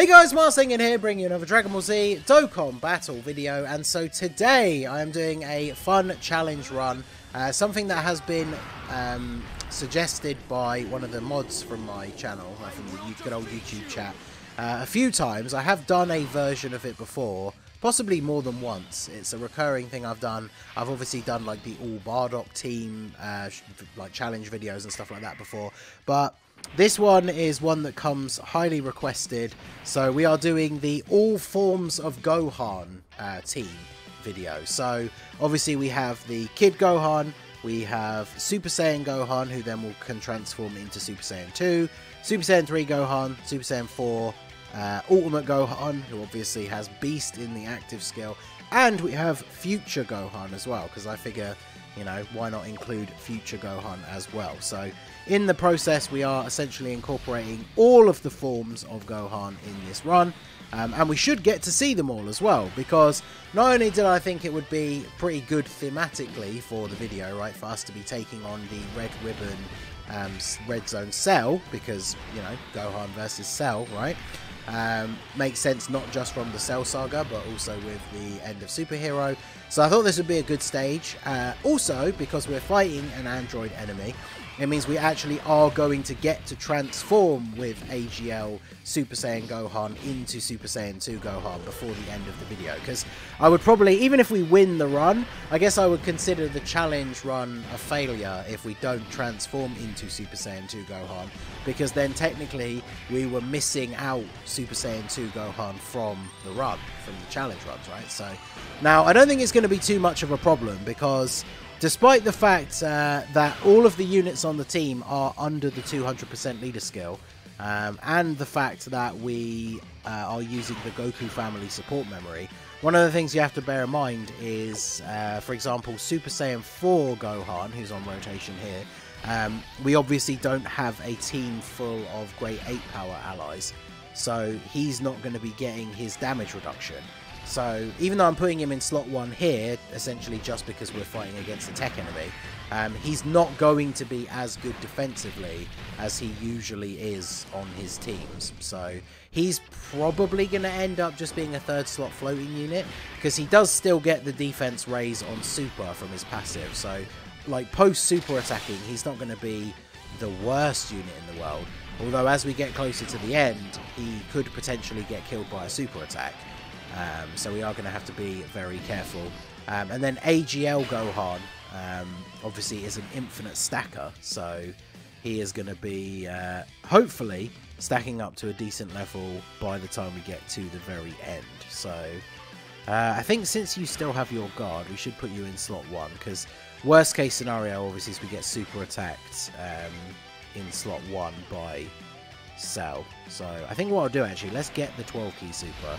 Hey guys, Masked Ningen here, bringing you another Dragon Ball Z Dokkan Battle video. And so today I am doing a fun challenge run, something that has been suggested by one of the mods from my channel, from the good old YouTube chat, a few times. I have done a version of it before, possibly more than once. It's a recurring thing I've done. I've obviously done like the all Bardock team, like challenge videos and stuff like that before, but this one is one that comes highly requested, so we are doing the all forms of Gohan team video. So obviously we have the Kid Gohan, we have Super Saiyan Gohan, who then can transform into Super Saiyan 2, Super Saiyan 3 Gohan, Super Saiyan 4, Ultimate Gohan, who obviously has Beast in the active skill, and we have Future Gohan as well, because I figure, you know, why not include Future Gohan as well? So in the process, we are essentially incorporating all of the forms of Gohan in this run, and we should get to see them all as well, because not only did I think it would be pretty good thematically for the video, right, for us to be taking on the Red Ribbon, Red Zone Cell, because, you know, Gohan versus Cell, right? Makes sense not just from the Cell Saga, but also with the end of Superhero. So I thought this would be a good stage. Also, because we're fighting an Android enemy, it means we actually are going to get to transform with AGL Super Saiyan Gohan into Super Saiyan 2 Gohan before the end of the video. Because I would probably, even if we win the run, I guess I would consider the challenge run a failure if we don't transform into Super Saiyan 2 Gohan. Because then technically we were missing out Super Saiyan 2 Gohan from the run, from the challenge runs, right? So now I don't think it's going to be too much of a problem, because despite the fact that all of the units on the team are under the 200% leader skill, and the fact that we are using the Goku family support memory, one of the things you have to bear in mind is, for example, Super Saiyan 4 Gohan, who's on rotation here, we obviously don't have a team full of Grade 8 power allies, so he's not going to be getting his damage reduction. So even though I'm putting him in slot 1 here, essentially just because we're fighting against a tech enemy, he's not going to be as good defensively as he usually is on his teams. So he's probably going to end up just being a third slot floating unit, because he does still get the defense raise on Super from his passive. So like post Super attacking, he's not going to be the worst unit in the world. Although as we get closer to the end, he could potentially get killed by a Super attack. So we are going to have to be very careful. And then AGL Gohan, obviously, is an infinite stacker, so he is going to be hopefully stacking up to a decent level by the time we get to the very end. So I think since you still have your guard, we should put you in slot 1, because worst case scenario, obviously, is we get super attacked in slot 1 by Cell. So I think what I'll do, actually, let's get the 12-key super.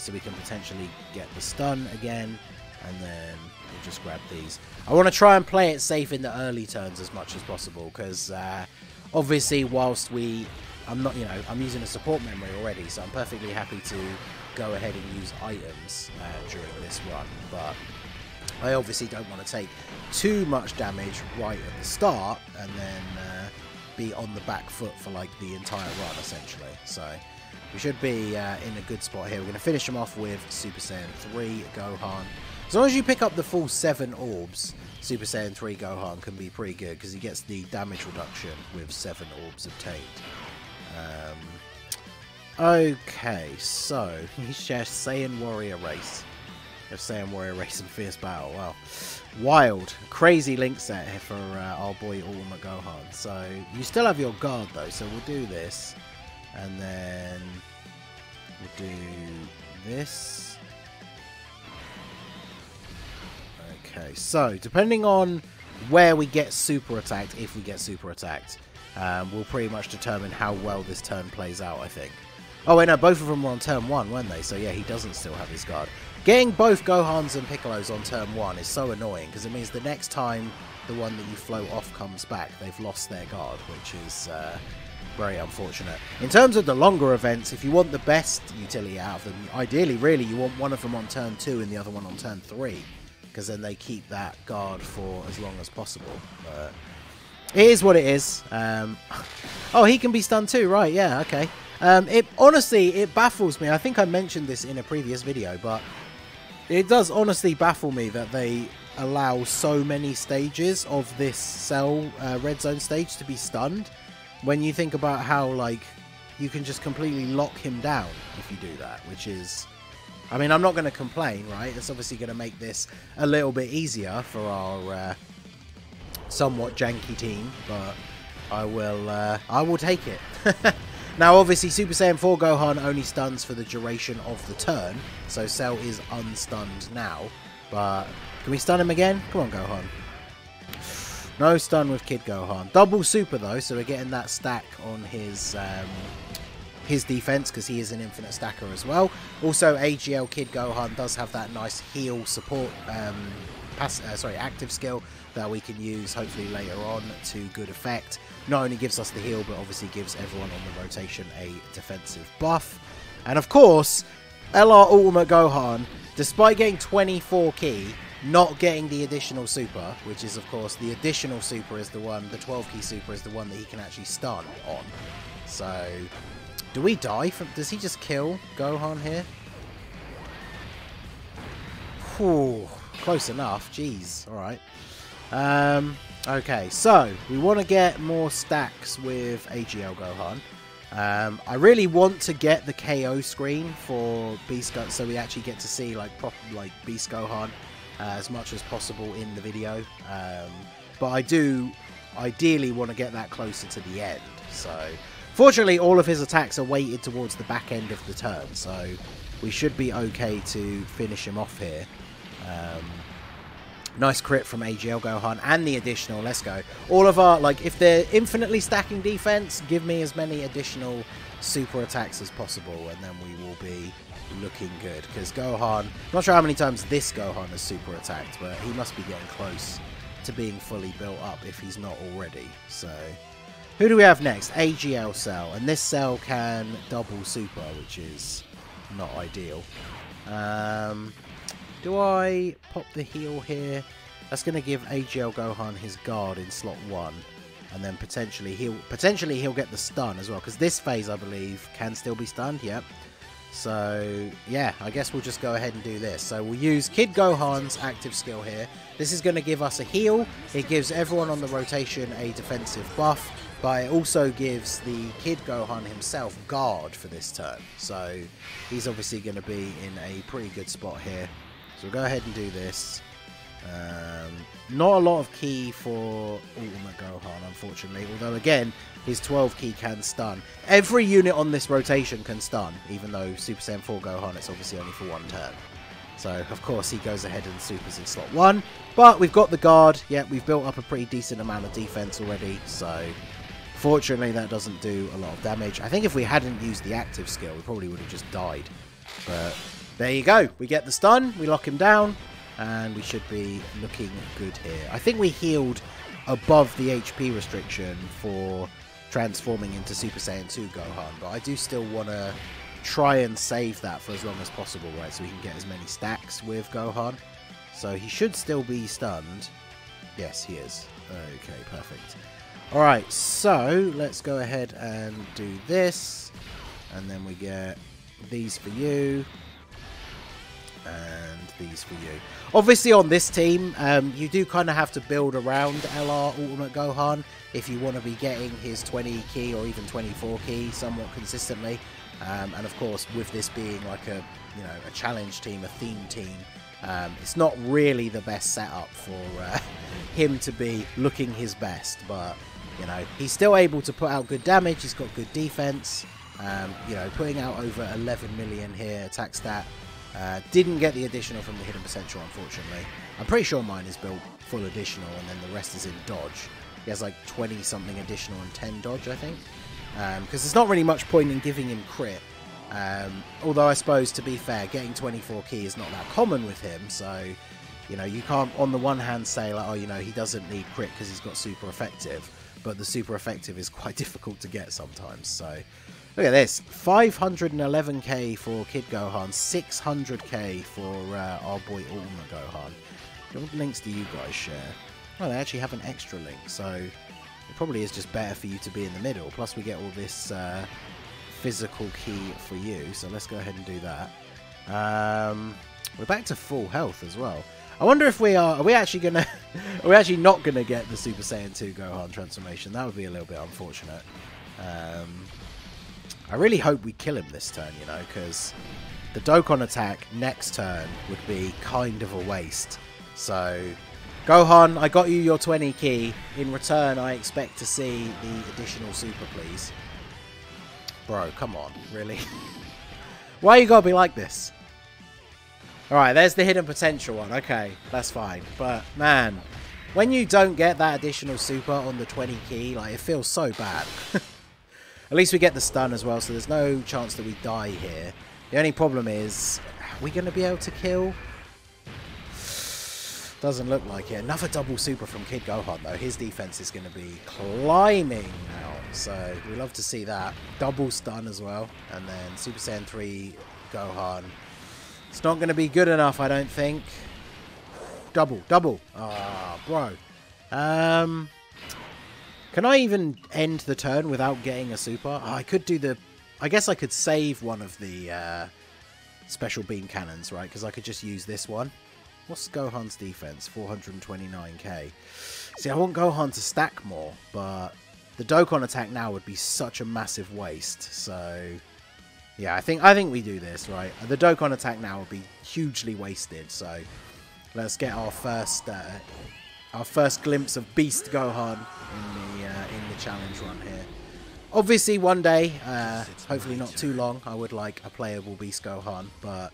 So we can potentially get the stun again, and then we'll just grab these. I want to try and play it safe in the early turns as much as possible, because obviously whilst I'm not, you know, I'm using a support memory already, so I'm perfectly happy to go ahead and use items during this run, but I obviously don't want to take too much damage right at the start and then be on the back foot for like the entire run essentially. So we should be in a good spot here. We're going to finish him off with Super Saiyan 3 Gohan. As long as you pick up the full 7 orbs, Super Saiyan 3 Gohan can be pretty good, because he gets the damage reduction with 7 orbs obtained. Okay, so he shares Saiyan Warrior Race. Of Saiyan Warrior Race and Fierce Battle. Wow. Wild. Crazy link set here for our boy Ultimate Gohan. So you still have your guard though, so we'll do this. And then we'll do this. Okay, so depending on where we get super attacked, if we get super attacked, we'll pretty much determine how well this turn plays out, I think. Oh wait, no, both of them were on turn 1, weren't they? So yeah, he doesn't still have his guard. Getting both Gohans and Piccolos on turn 1 is so annoying, because it means the next time the one that you float off comes back, they've lost their guard, which is very unfortunate. In terms of the longer events, if you want the best utility out of them, ideally really you want one of them on turn 2 and the other one on turn 3, because then they keep that guard for as long as possible. But it is what it is. Oh, he can be stunned too, right? Yeah, okay. It honestly, it baffles me. I think I mentioned this in a previous video, but it does honestly baffle me that they allow so many stages of this Cell Red Zone stage to be stunned, when you think about how, like, you can just completely lock him down if you do that, which is... I mean, I'm not going to complain, right? It's obviously going to make this a little bit easier for our somewhat janky team, but I will take it. Now, obviously, Super Saiyan 4 Gohan only stuns for the duration of the turn, so Cell is unstunned now. But can we stun him again? Come on, Gohan. No stun with Kid Gohan. Double super, though, so we're getting that stack on his defense, because he is an infinite stacker as well. Also, AGL Kid Gohan does have that nice heal support, active skill that we can use hopefully later on to good effect. Not only gives us the heal, but obviously gives everyone on the rotation a defensive buff. And of course, LR Ultimate Gohan, despite getting 24 ki, not getting the additional super, which is of course the additional super is the one, the 12 ki super is the one that he can actually stun on. So, do we die from, does he just kill Gohan here? Ooh, close enough, jeez, alright. Okay, so we want to get more stacks with AGL Gohan. I really want to get the KO screen for Beast Gohan, so we actually get to see like Beast Gohan as much as possible in the video. But I do ideally want to get that closer to the end. So fortunately, all of his attacks are weighted towards the back end of the turn, so we should be okay to finish him off here. Nice crit from AGL Gohan and the additional, let's go. All of our, like, if they're infinitely stacking defense, give me as many additional super attacks as possible, and then we will be looking good. Because Gohan, not sure how many times this Gohan has super attacked, but he must be getting close to being fully built up if he's not already. So, who do we have next? AGL Cell, and this Cell can double super, which is not ideal. Do I pop the heal here? That's going to give AGL Gohan his guard in slot 1. And then potentially he'll get the stun as well. Because this phase, I believe, can still be stunned. Yep. So, yeah. I guess we'll just go ahead and do this. So, we'll use Kid Gohan's active skill here. This is going to give us a heal. It gives everyone on the rotation a defensive buff. But it also gives the Kid Gohan himself guard for this turn. So, he's obviously going to be in a pretty good spot here. So we'll go ahead and do this. Not a lot of ki for Ultimate Gohan, unfortunately. Although, again, his 12 ki can stun. Every unit on this rotation can stun, even though Super Saiyan 4 Gohan, it's obviously only for one turn. So, of course, he goes ahead and supers in slot 1. But we've got the guard. Yeah, we've built up a pretty decent amount of defense already. So, fortunately, that doesn't do a lot of damage. I think if we hadn't used the active skill, we probably would have just died. But... there you go. We get the stun, we lock him down, and we should be looking good here. I think we healed above the HP restriction for transforming into Super Saiyan 2 Gohan, but I do still want to try and save that for as long as possible, right, so we can get as many stacks with Gohan. So he should still be stunned. Yes, he is. Okay, perfect. All right, so let's go ahead and do this, and then we get these for you. And these for you. Obviously on this team, you do kind of have to build around LR Ultimate Gohan if you want to be getting his 20 ki or even 24 ki somewhat consistently. And of course, with this being like a, you know, a challenge team, a theme team, it's not really the best setup for him to be looking his best. But, you know, he's still able to put out good damage. He's got good defense. You know, putting out over 11 million here, attack stat. Didn't get the additional from the hidden potential, unfortunately. I'm pretty sure mine is built full additional, and then the rest is in dodge. He has like 20 something additional and 10 dodge, I think, because there's not really much point in giving him crit. Although I suppose, to be fair, getting 24 ki is not that common with him, so, you know, you can't on the one hand say like, oh, you know, he doesn't need crit because he's got super effective, but the super effective is quite difficult to get sometimes. So look at this, 511k for Kid Gohan, 600k for our boy Ultimate Gohan. What links do you guys share? Well, they actually have an extra link, so it probably is just better for you to be in the middle. Plus we get all this physical key for you, so let's go ahead and do that. We're back to full health as well. I wonder if we are. Are we actually gonna? Are we actually not gonna get the Super Saiyan 2 Gohan transformation? That would be a little bit unfortunate. I really hope we kill him this turn, you know, because the Dokkan attack next turn would be kind of a waste. So, Gohan, I got you your 20 key. In return, I expect to see the additional super, please. Bro, come on, really? Why you gotta be like this? Alright, there's the hidden potential one. Okay, that's fine. But, man, when you don't get that additional super on the 20 key, like, it feels so bad. At least we get the stun as well, so there's no chance that we die here. The only problem is, are we going to be able to kill? Doesn't look like it. Another double super from Kid Gohan, though. His defense is going to be climbing now, so we love to see that. Double stun as well, and then Super Saiyan 3 Gohan. It's not going to be good enough, I don't think. Double, double. Ah, bro. Can I even end the turn without getting a super? Oh, I could do the... I guess I could save one of the special beam cannons, right? Because I could just use this one. What's Gohan's defense? 429k. See, I want Gohan to stack more, but the Dokkan attack now would be such a massive waste. So... yeah, I think we do this, right? The Dokkan attack now will be hugely wasted, so let's get our first glimpse of Beast Gohan in the challenge run here. Obviously, one day, hopefully not too long, I would like a playable Beast Gohan, but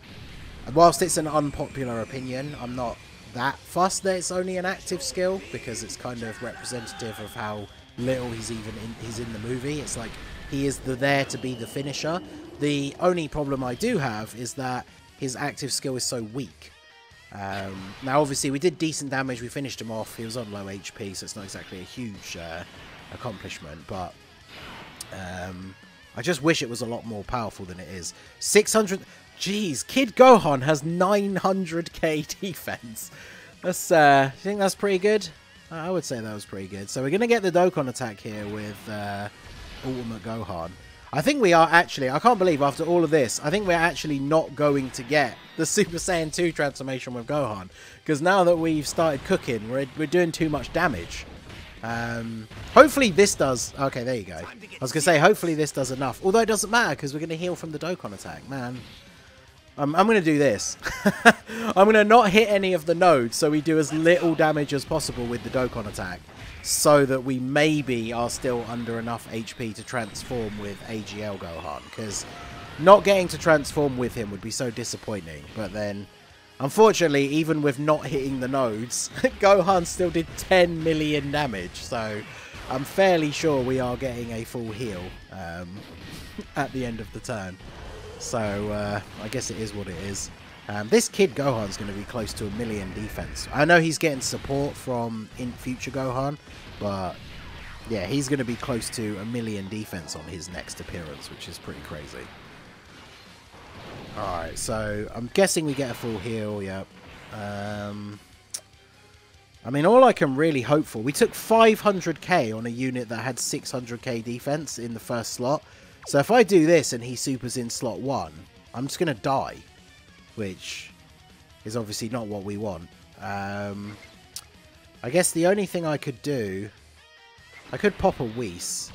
whilst it's an unpopular opinion, I'm not that fussed that it's only an active skill, because it's kind of representative of how little he's in the movie. It's like he is there to be the finisher. The only problem I do have is that his active skill is so weak. Now, obviously, we did decent damage. We finished him off. He was on low HP, so it's not exactly a huge accomplishment. But I just wish it was a lot more powerful than it is. 600... Jeez, Kid Gohan has 900k defense. That's, you think that's pretty good? I would say that was pretty good. So we're going to get the Dokkan attack here with Ultimate Gohan. I think we are actually, I can't believe after all of this, I think we're actually not going to get the Super Saiyan 2 transformation with Gohan. Because now that we've started cooking, we're doing too much damage. Hopefully this does, okay, there you go. I was going to say, hopefully this does enough. Although it doesn't matter, because we're going to heal from the Dokkan attack, man. I'm going to do this. I'm going to not hit any of the nodes, so we do as little damage as possible with the Dokkan attack, so that we maybe are still under enough HP to transform with AGL Gohan, because not getting to transform with him would be so disappointing. But then, unfortunately, even with not hitting the nodes, Gohan still did 10 million damage, so I'm fairly sure we are getting a full heal at the end of the turn. So, I guess it is what it is. This Kid Gohan's going to be close to 1 million defense. I know he's getting support from Future Gohan, but yeah, he's going to be close to 1 million defense on his next appearance, which is pretty crazy. Alright, so I'm guessing we get a full heal, yep. I mean, all I can really hope for... we took 500k on a unit that had 600k defense in the first slot. So if I do this and he supers in slot 1, I'm just going to die, which is obviously not what we want. I guess the only thing I could do, I could pop a Whis.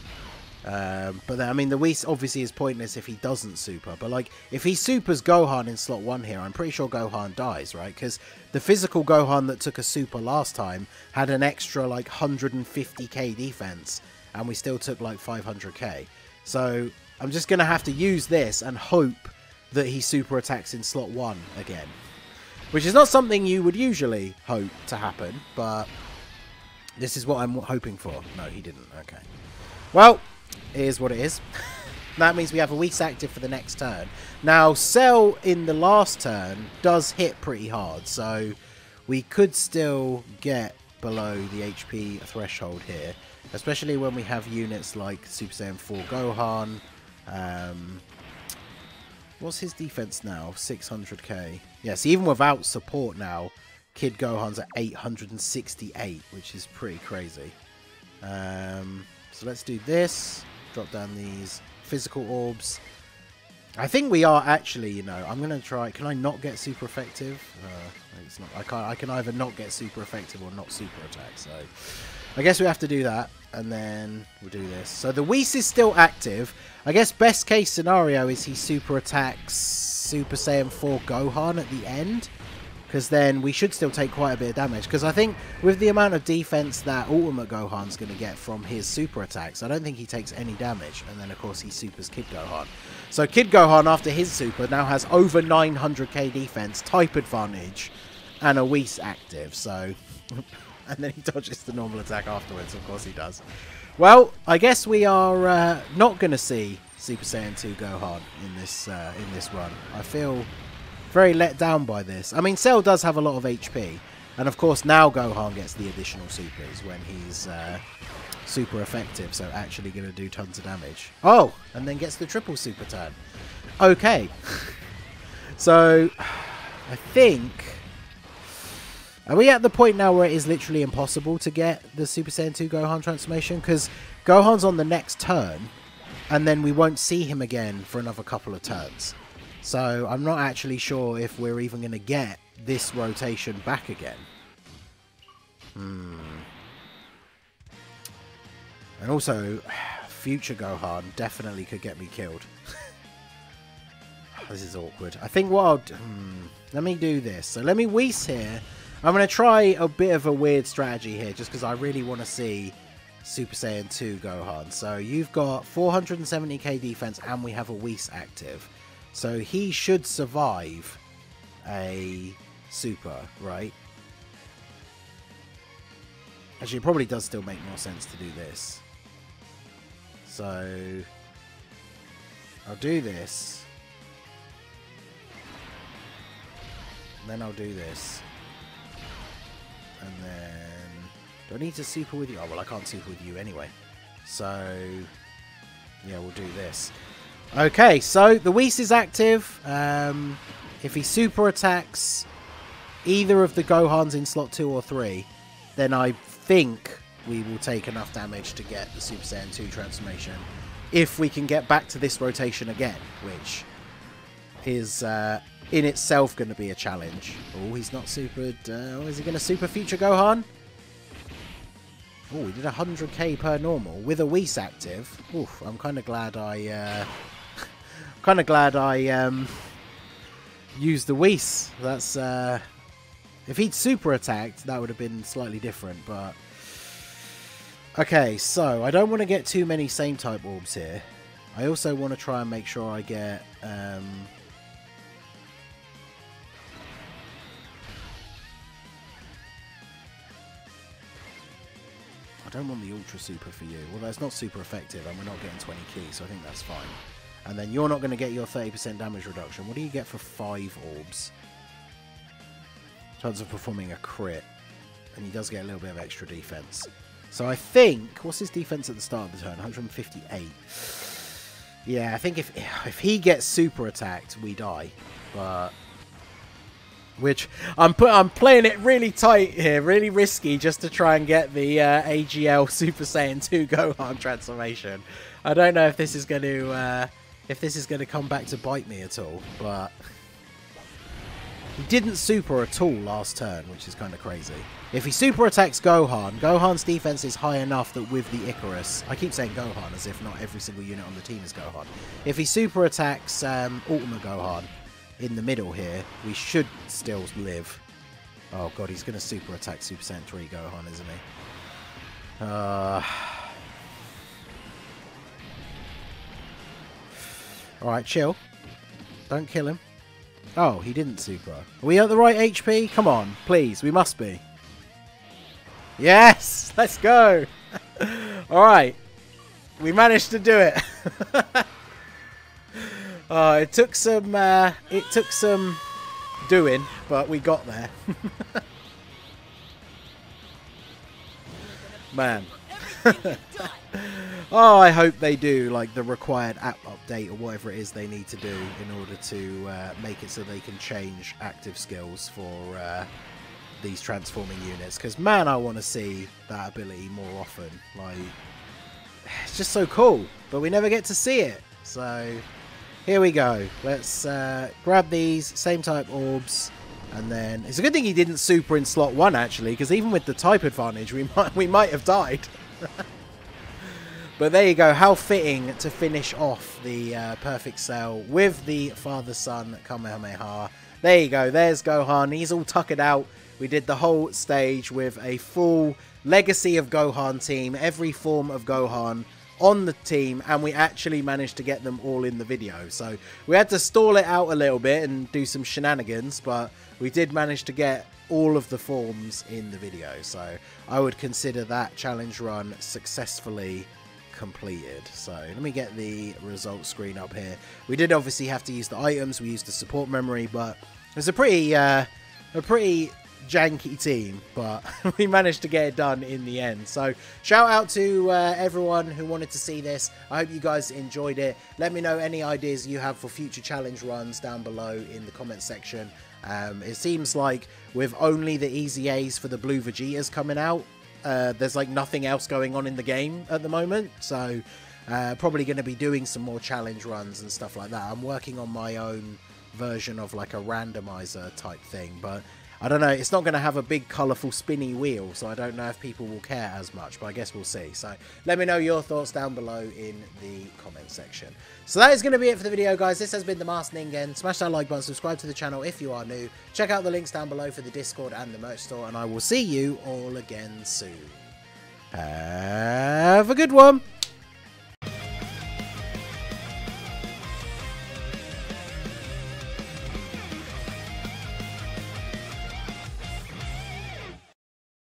But then, I mean, the Whis obviously is pointless if he doesn't super. But, like, if he supers Gohan in slot 1 here, I'm pretty sure Gohan dies, right? Because the physical Gohan that took a super last time had an extra, like, 150k defense. And we still took, like, 500k. So I'm just going to have to use this and hope that he super attacks in slot 1 again, which is not something you would usually hope to happen, but this is what I'm hoping for. No, he didn't. Okay, well, it is what it is. That means we have a Whis active for the next turn. Now, Cell in the last turn does hit pretty hard, so we could still get below the HP threshold here, especially when we have units like Super Saiyan 4 Gohan. What's his defense now? 600k. Yes, even without support now, Kid Gohan's at 868, which is pretty crazy. So let's do this. Drop down these physical orbs. I think we are actually, you know, I'm gonna try. Can I not get super effective? It's not. I can't. I can either not get super effective or not super attack. So I guess we have to do that, and then we'll do this. So the Whis is still active. I guess best case scenario is he super attacks Super Saiyan 4 Gohan at the end, because then we should still take quite a bit of damage. Because I think with the amount of defense that Ultimate Gohan's going to get from his super attacks, I don't think he takes any damage. And then, of course, he supers Kid Gohan. So Kid Gohan, after his super, now has over 900k defense, type advantage, and a Whis active. So, and then he dodges the normal attack afterwards. Of course he does. Well, I guess we are not going to see Super Saiyan 2 Gohan in this run. I feel very let down by this. I mean, Cell does have a lot of HP, and of course now Gohan gets the additional supers when he's super effective, so actually going to do tons of damage. Oh, and then gets the triple super turn. Okay. So, I think... Are we at the point now where it is literally impossible to get the Super Saiyan 2 Gohan transformation? Because Gohan's on the next turn, and then we won't see him again for another couple of turns. So I'm not actually sure if we're even going to get this rotation back again. And also, Future Gohan definitely could get me killed. This is awkward. I think what I'll do... let me do this. So let me Whis here. I'm going to try a bit of a weird strategy here, just because I really want to see Super Saiyan 2 Gohan. So you've got 470k defense and we have a Whis active. So he should survive a super, right? Actually, it probably does still make more sense to do this. So I'll do this. And then I'll do this. And then... Do I need to super with you? Oh, well, I can't super with you anyway. So... Yeah, we'll do this. Okay, so the Whis is active. If he super attacks either of the Gohans in slot 2 or 3, then I think we will take enough damage to get the Super Saiyan 2 transformation. If we can get back to this rotation again, which is in itself going to be a challenge. Oh, he's not supered. Is he going to super Future Gohan? Oh, we did 100k per normal with a Whis active. Oof, I'm kind of glad I used the Whis. That's if he'd super attacked, that would have been slightly different. But okay, so I don't want to get too many same type orbs here. I also want to try and make sure I get. I don't want the ultra super for you. Well, that's not super effective, and we're not getting 20 keys, so I think that's fine. And then you're not going to get your 30% damage reduction. What do you get for 5 orbs? Chance of performing a crit. And he does get a little bit of extra defense. So I think... What's his defense at the start of the turn? 158. Yeah, I think if he gets super attacked, we die. But... Which I'm playing it really tight here, really risky, just to try and get the AGL Super Saiyan 2 Gohan transformation. I don't know if this is going to come back to bite me at all, but he didn't super at all last turn, which is kind of crazy. If he super attacks Gohan, Gohan's defense is high enough that with the Icarus, I keep saying Gohan as if not every single unit on the team is Gohan. If he super attacks Ultimate Gohan. In the middle here, we should still live. Oh god, he's going to super attack Super Saiyan 3 Gohan, isn't he? Alright, chill. Don't kill him. Oh, he didn't super. Are we at the right HP? Come on, please, we must be. Yes! Let's go! Alright. We managed to do it. It took some doing, but we got there. Man. Oh, I hope they do, like, the required app update or whatever it is they need to do in order to make it so they can change active skills for these transforming units. Because, man, I want to see that ability more often. Like, it's just so cool, but we never get to see it. So here we go. Let's grab these same type orbs, and then it's a good thing he didn't super in slot one actually, because even with the type advantage, we might have died. But there you go. How fitting to finish off the Perfect Cell with the father-son Kamehameha. There you go. There's Gohan. He's all tuckered out. We did the whole stage with a full Legacy of Gohan team, every form of Gohan on the team, and we actually managed to get them all in the video. So we had to stall it out a little bit and do some shenanigans, but we did manage to get all of the forms in the video. So I would consider that challenge run successfully completed. So let me get the result screen up here. We did obviously have to use the items, we used the support memory, but it was a pretty janky team, but we managed to get it done in the end. So shout out to everyone who wanted to see this. I hope you guys enjoyed it. Let me know any ideas you have for future challenge runs down below in the comment section. It seems like with only the easy A's for the blue Vegetas coming out, there's like nothing else going on in the game at the moment. So probably going to be doing some more challenge runs and stuff like that. I'm working on my own version of like a randomizer type thing, but I don't know, it's not going to have a big colourful spinny wheel, so I don't know if people will care as much, but I guess we'll see. So let me know your thoughts down below in the comment section. So that is going to be it for the video, guys. This has been the Masked Ningen. Smash that like button, subscribe to the channel if you are new. Check out the links down below for the Discord and the merch store, and I will see you all again soon. Have a good one!